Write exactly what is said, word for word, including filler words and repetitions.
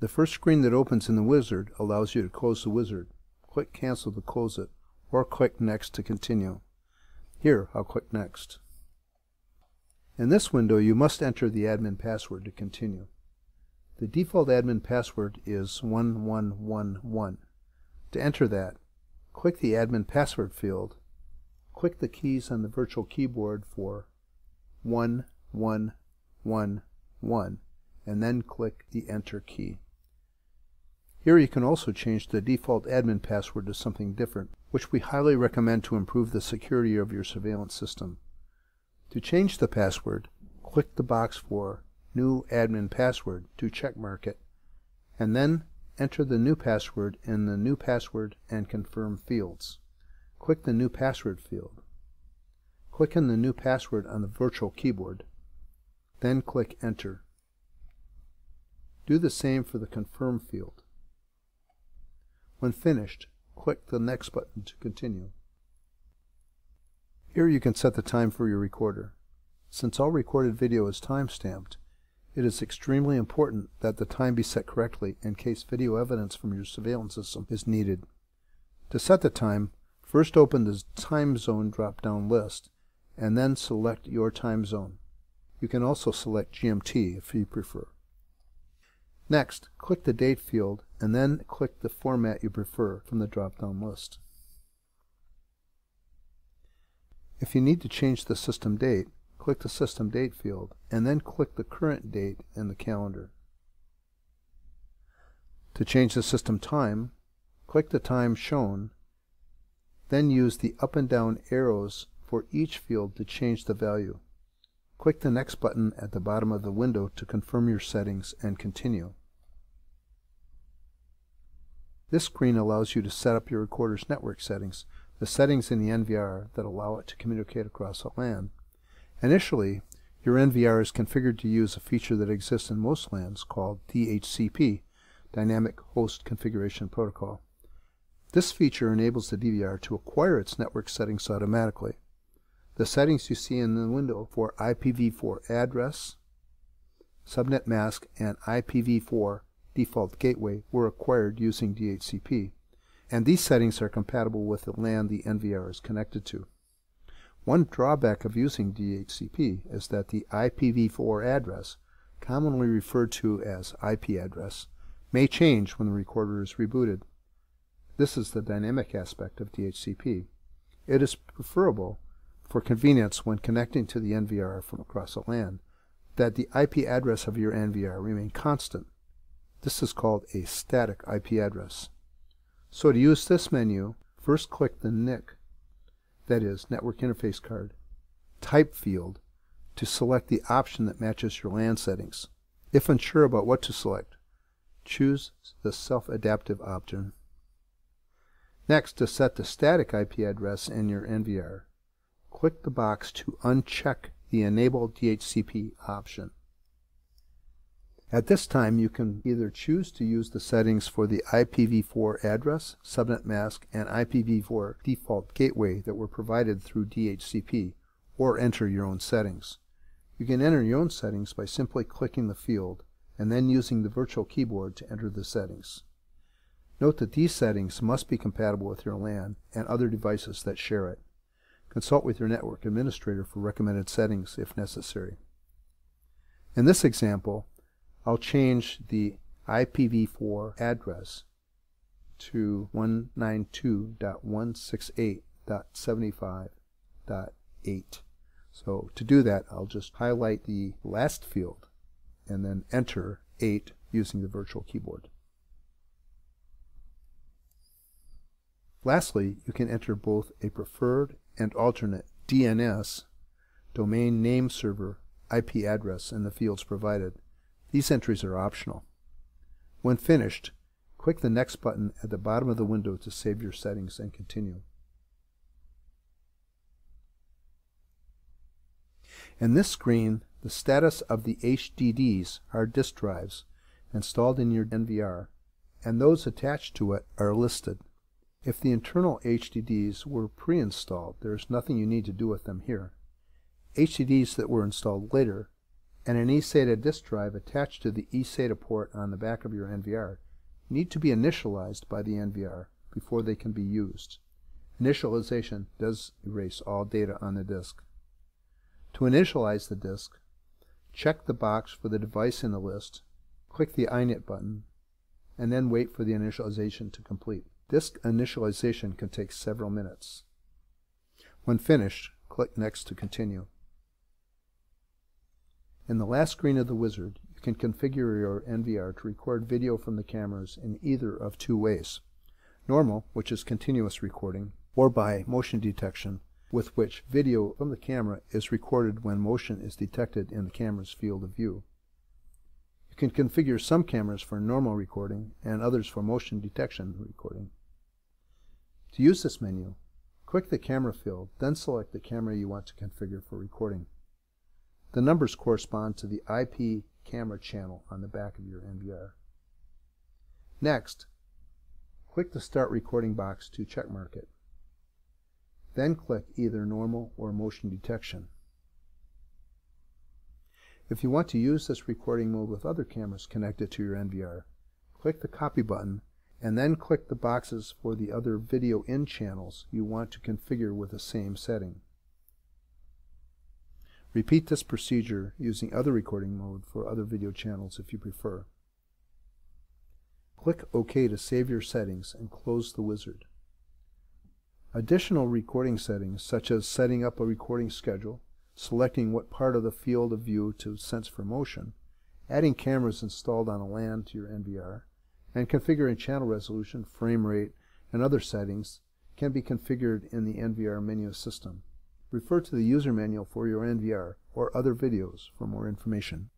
The first screen that opens in the wizard allows you to close the wizard. Click Cancel to close it, or click Next to continue. Here, I'll click Next. In this window, you must enter the admin password to continue. The default admin password is one one one one. To enter that, click the admin password field. Click the keys on the virtual keyboard for one one one one, and then click the Enter key. Here you can also change the default admin password to something different, which we highly recommend to improve the security of your surveillance system. To change the password, click the box for New Admin Password to checkmark it, and then enter the new password in the New Password and Confirm fields. Click the New Password field. Click in the new password on the virtual keyboard. Then click Enter. Do the same for the Confirm field. When finished, click the Next button to continue. Here you can set the time for your recorder. Since all recorded video is time-stamped, it is extremely important that the time be set correctly in case video evidence from your surveillance system is needed. To set the time, first open the time zone drop-down list, and then select your time zone. You can also select G M T if you prefer. Next, click the date field, and then click the format you prefer from the drop-down list. If you need to change the system date, click the system date field, and then click the current date in the calendar. To change the system time, click the time shown, then use the up and down arrows for each field to change the value. Click the Next button at the bottom of the window to confirm your settings and continue. This screen allows you to set up your recorder's network settings, the settings in the N V R that allow it to communicate across a LAN. Initially, your N V R is configured to use a feature that exists in most LANs called D H C P, Dynamic Host Configuration Protocol. This feature enables the D V R to acquire its network settings automatically. The settings you see in the window for I P v four address, subnet mask, and I P v four default gateway were acquired using D H C P, and these settings are compatible with the LAN the N V R is connected to. One drawback of using D H C P is that the I P v four address, commonly referred to as I P address, may change when the recorder is rebooted. This is the dynamic aspect of D H C P. It is preferable, for convenience when connecting to the N V R from across a LAN, that the I P address of your N V R remain constant. This is called a static I P address. So to use this menu, first click the N I C, that is, Network Interface Card, type field to select the option that matches your LAN settings. If unsure about what to select, choose the self-adaptive option. Next, to set the static I P address in your N V R, click the box to uncheck the Enable D H C P option. At this time, you can either choose to use the settings for the I P v four address, subnet mask, and I P v four default gateway that were provided through D H C P, or enter your own settings. You can enter your own settings by simply clicking the field and then using the virtual keyboard to enter the settings. Note that these settings must be compatible with your LAN and other devices that share it. Consult with your network administrator for recommended settings if necessary. In this example, I'll change the I P v four address to one ninety-two dot one sixty-eight dot seventy-five dot eight. So to do that, I'll just highlight the last field and then enter eight using the virtual keyboard. Lastly, you can enter both a preferred and alternate D N S, domain name server, I P address in the fields provided. These entries are optional. When finished, click the Next button at the bottom of the window to save your settings and continue. In this screen, the status of the H D Ds are disk drives installed in your N V R, and those attached to it are listed. If the internal H D Ds were pre-installed, there is nothing you need to do with them here. H D Ds that were installed later, and an eSATA disk drive attached to the eSATA port on the back of your N V R need to be initialized by the N V R before they can be used. Initialization does erase all data on the disk. To initialize the disk, check the box for the device in the list, click the init button, and then wait for the initialization to complete. Disk initialization can take several minutes. When finished, click Next to continue. In the last screen of the wizard, you can configure your N V R to record video from the cameras in either of two ways. Normal, which is continuous recording, or by motion detection, with which video from the camera is recorded when motion is detected in the camera's field of view. You can configure some cameras for normal recording and others for motion detection recording. To use this menu, click the camera field, then select the camera you want to configure for recording. The numbers correspond to the I P camera channel on the back of your N V R. Next, click the Start Recording box to checkmark it. Then click either Normal or Motion Detection. If you want to use this recording mode with other cameras connected to your N V R, click the Copy button and then click the boxes for the other video in channels you want to configure with the same setting. Repeat this procedure using other recording mode for other video channels if you prefer. Click OK to save your settings and close the wizard. Additional recording settings, such as setting up a recording schedule, selecting what part of the field of view to sense for motion, adding cameras installed on a LAN to your N V R, and configuring channel resolution, frame rate, and other settings can be configured in the N V R menu system. Refer to the user manual for your N V R or other videos for more information.